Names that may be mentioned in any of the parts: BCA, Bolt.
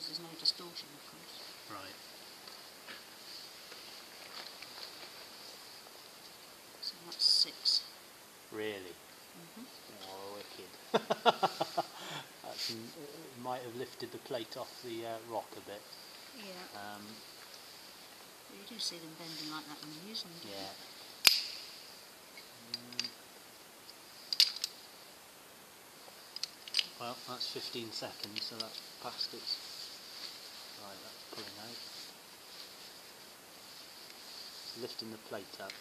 because there's no distortion, of course. Right. So that's 6. Really? Mm-hmm. Oh, wicked. That's, it might have lifted the plate off the rock a bit. Yeah. Well, you do see them bending like that in the news, don't you? Yeah. Well, that's 15 seconds, so that's past its... Right, that's pulling out. It's lifting the plate up.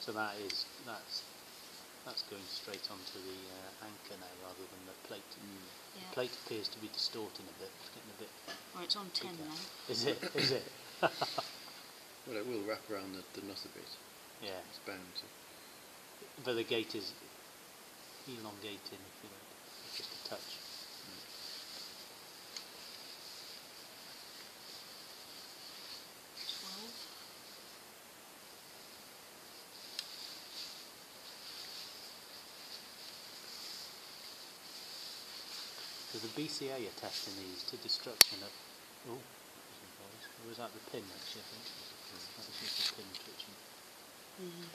So that is... That's going straight onto the anchor now, rather than the plate. Yeah. The plate appears to be distorting a bit. It's getting a bit... Well, it's on 10 now. Is it? Is it? Well, it will wrap around the knot a bit. Yeah. It's bound to. But the gate is elongating, if you like. Just a touch. Mm. 12. So the BCA are testing these to destruction of... Oh, or was that the pin actually, I think? That was just the pin twitching. Mm.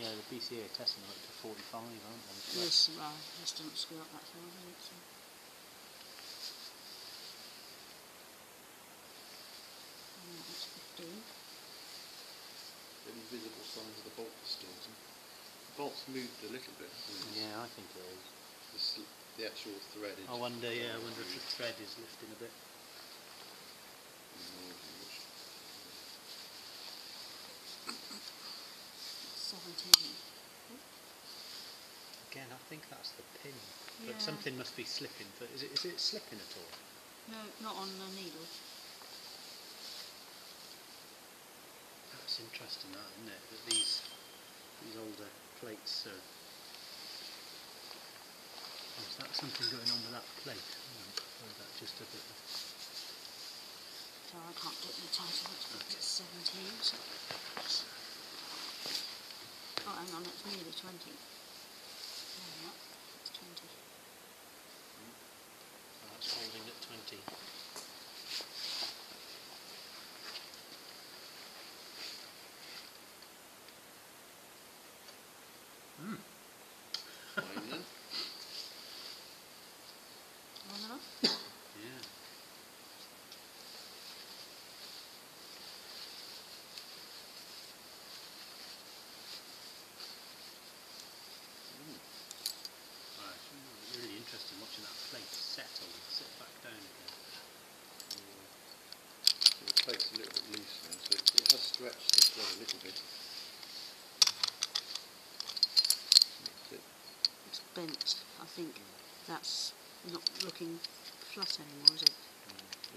Yeah, the BCA are testing them up to 45, aren't they? Yes, well, this doesn't screw up that far, does it? So. And that's 15. The invisible signs of the bolt distorting. The bolt's moved a little bit. Yeah, I think it is. The actual thread is... I wonder if the thread is lifting a bit. Again, I think that's the pin, but something must be slipping. But is it slipping at all? No, not on the needle. That's interesting, that, isn't it? That these older plates are. Oh, is that something going on with that plate? Or is that just a bit of... Sorry, I can't get the title. It's 17. So. Oh, hang on, it's nearly 20. No, it's 20. That's holding at 20. Hmm. Fine then. Long enough? Yeah. Watching that plate settle and sit back down again. So the plate's a little bit loose now, so it has stretched this way a little bit. That's it. It's bent, I think. That's not looking flat anymore, is it? Mm.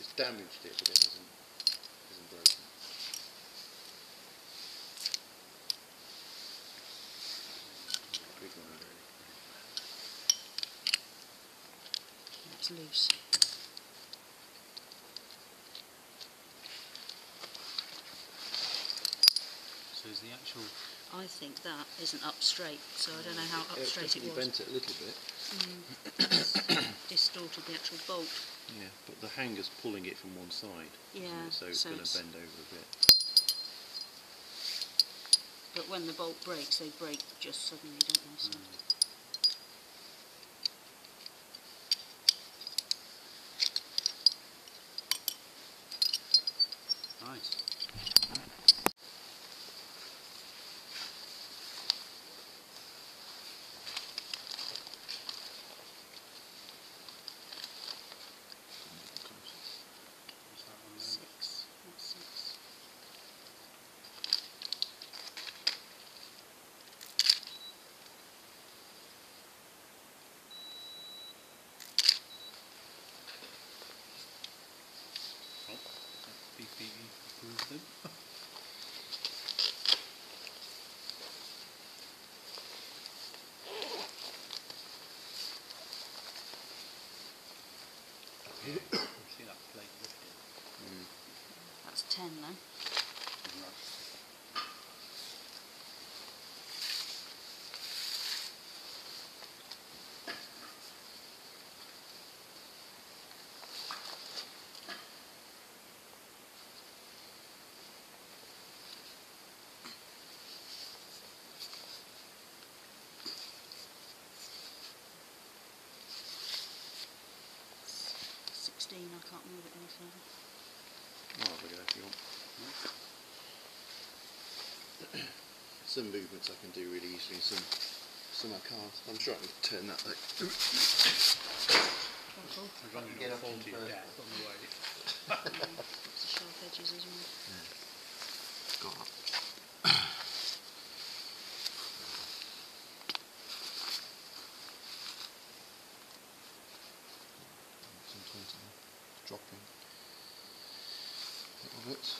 It's damaged it, but it hasn't broken. Big one over here. Loose. So is the actual... I think that isn't up straight, so I don't know how up straight it was. Bent it a little bit. Mm. Distorted the actual bolt. Yeah, but the hanger's pulling it from one side. Yeah, so it's going to bend over a bit. But when the bolt breaks, they break just suddenly, don't they? So. Mm. Nice. BCA approved them. See that plate lifting? Mm. That's 10 then. Right. 16, I can't move it any further. I'll have a go if you want. Right. Some movements I can do really easily, some I can't. I'm sure I can turn that leg. Careful. As long as you don't fall to your death on the way. It's the sharp edges, isn't it? Yeah. Got that. Dropping a little bit.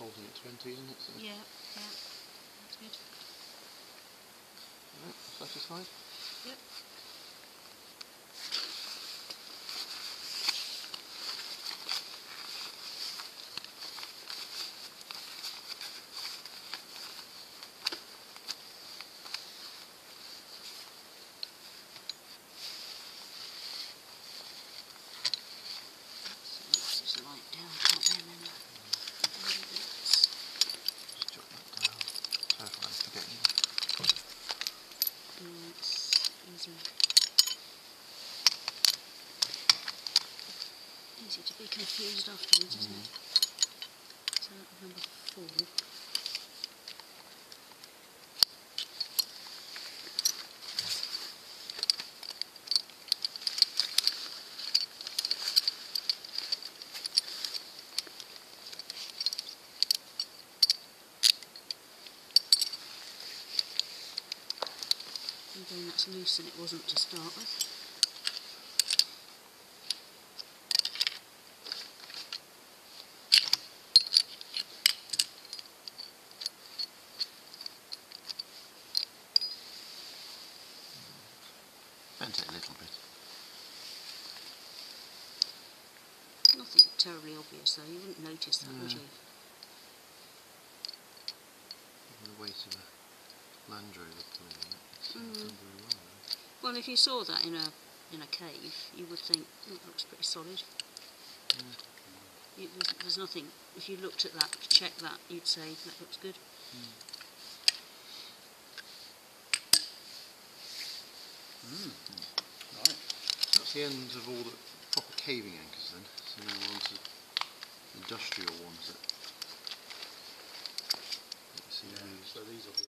Holding at 20, isn't it? So yeah, that's good. Right, satisfied? Yep. Easy to be confused afterwards, isn't it? So number 4. And then that's loose and it wasn't to start with. Bent it a little bit. Nothing terribly obvious though, you wouldn't notice that, would you? Even the weight of a Land Rover coming in, it's done very well. Well, if you saw that in a cave, you would think, oh, that looks pretty solid. There's nothing, if you looked at that, checked that, you'd say, that looks good. Right. That's the end of all the proper caving anchors then, so now we're on to industrial ones that see. So these will be